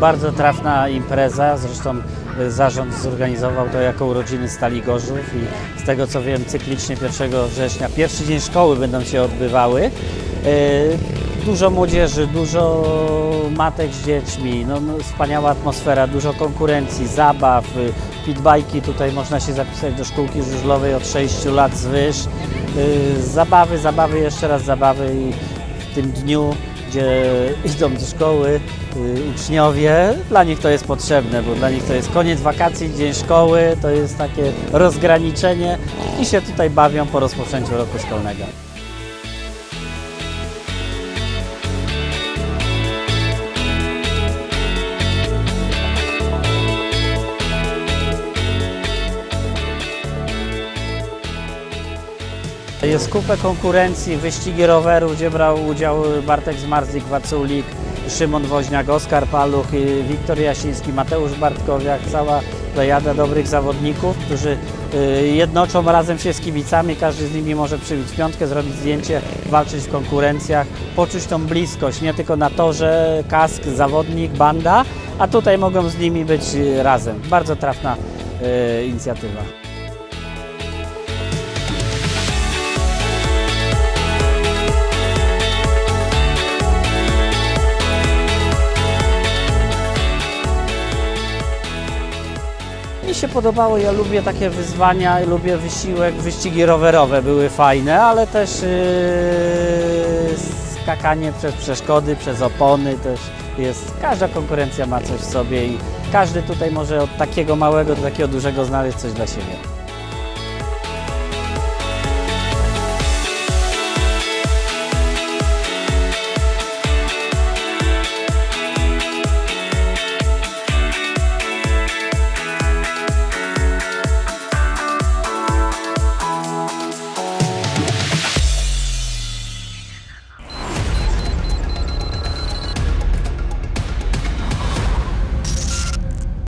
Bardzo trafna impreza, zresztą zarząd zorganizował to jako urodziny Stali Gorzów i z tego co wiem cyklicznie 1 września, pierwszy dzień szkoły będą się odbywały. Dużo młodzieży, dużo matek z dziećmi, no, wspaniała atmosfera, dużo konkurencji, zabaw, pitbajki, tutaj można się zapisać do szkółki żużlowej od 6 lat zwyż. Zabawy, jeszcze raz zabawy i w tym dniu, gdzie idą do szkoły uczniowie, dla nich to jest potrzebne, bo dla nich to jest koniec wakacji, dzień szkoły, to jest takie rozgraniczenie i się tutaj bawią po rozpoczęciu roku szkolnego. Jest kupę konkurencji, wyścigi roweru, gdzie brał udział Bartek Zmarzlik, Waculik, Szymon Woźniak, Oskar Paluch, Wiktor Jasiński, Mateusz Bartkowiak, cała plejada dobrych zawodników, którzy jednoczą razem się z kibicami, każdy z nimi może przybić piątkę, zrobić zdjęcie, walczyć w konkurencjach, poczuć tą bliskość, nie tylko na torze, kask, zawodnik, banda, a tutaj mogą z nimi być razem. Bardzo trafna inicjatywa. Mi się podobało, ja lubię takie wyzwania, lubię wysiłek, wyścigi rowerowe były fajne, ale też skakanie przez przeszkody, przez opony też jest, każda konkurencja ma coś w sobie i każdy tutaj może od takiego małego do takiego dużego znaleźć coś dla siebie.